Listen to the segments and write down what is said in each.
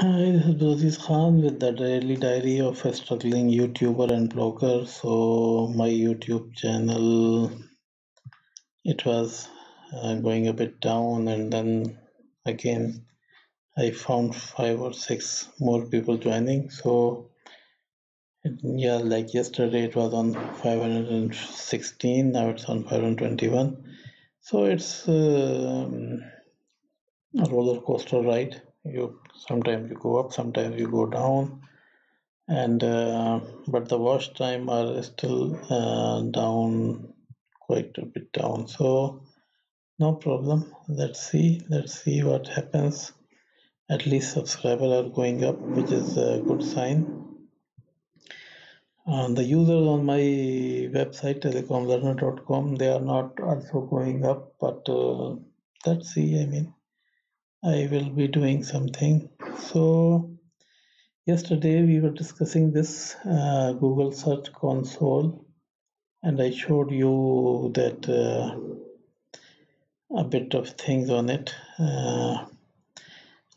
Hi, this is Abdul Aziz Khan with The Daily Diary of a Struggling YouTuber and Blogger. So my YouTube channel, it was going a bit down, and then again I found 5 or 6 more people joining. So yeah, like yesterday it was on 516, now it's on 521. So it's a roller coaster ride. Sometimes you go up, sometimes you go down, and but the worst time are still down, quite a bit down. So no problem, let's see what happens. At least subscribers are going up, which is a good sign. The users on my website telecomlearner.com, they are not also going up, but let's see. I will be doing something. So yesterday we were discussing this Google Search Console, and I showed you that a bit of things on it,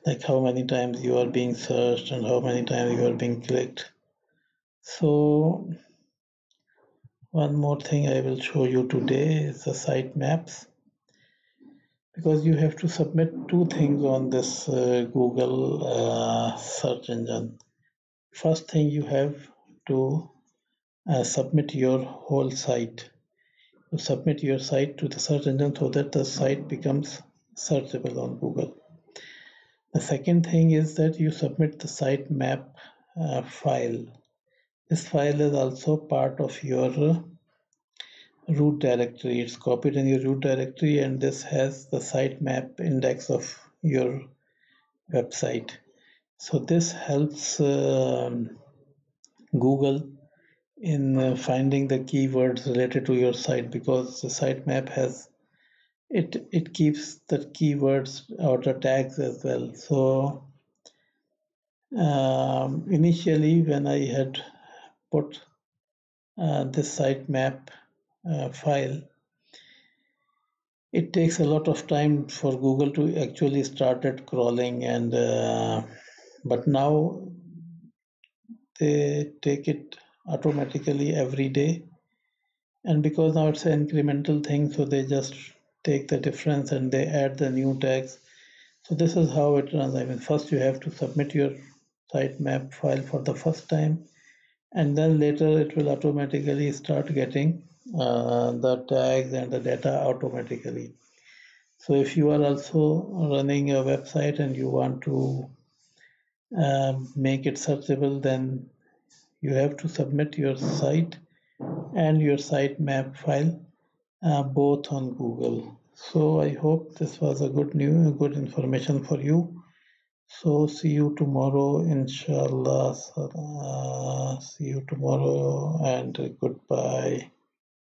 like how many times you are being searched and how many times you are being clicked. So one more thing I will show you today is the sitemaps, because you have to submit 2 things on this Google search engine. First thing, you have to submit your whole site. You submit your site to the search engine so that the site becomes searchable on Google. The second thing is that you submit the sitemap file. This file is also part of your root directory. It's copied in your root directory, and this has the sitemap index of your website. So this helps Google in finding the keywords related to your site, because the sitemap has it keeps the keywords or the tags as well. So initially, when I had put this sitemap file, it takes a lot of time for Google to actually started crawling, and but now they take it automatically every day. And because now it's an incremental thing, so they just take the difference and they add the new tags. So this is how it runs. First you have to submit your sitemap file for the first time, and then later it will automatically start getting the tags and the data automatically. So if you are also running a website and you want to make it searchable, then you have to submit your site and your sitemap file both on Google. So I hope this was a good information for you. So see you tomorrow, inshallah. See you tomorrow, and goodbye.